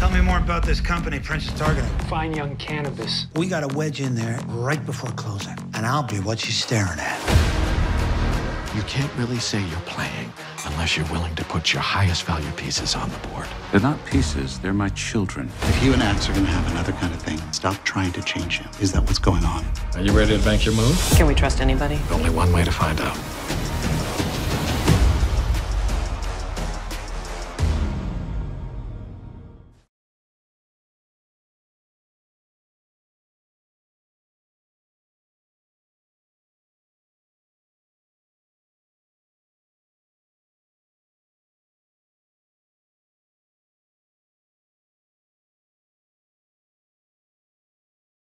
Tell me more about this company Prince is targeting. Fine young cannabis. We got a wedge in there right before closing, and I'll be what she's staring at. You can't really say you're playing unless you're willing to put your highest value pieces on the board. They're not pieces, they're my children. If you and Axe are gonna have another kind of thing, stop trying to change him. Is that what's going on? Are you ready to bank your move? Can we trust anybody? Only one way to find out.